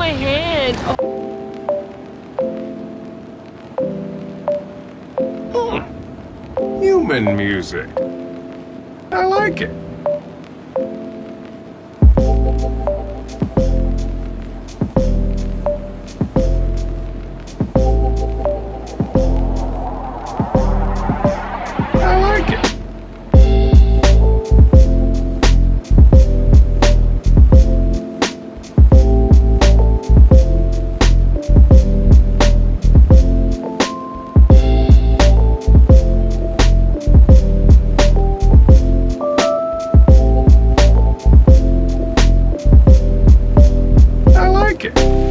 my hand. Oh. Hmm. Human music. I like it. Okay.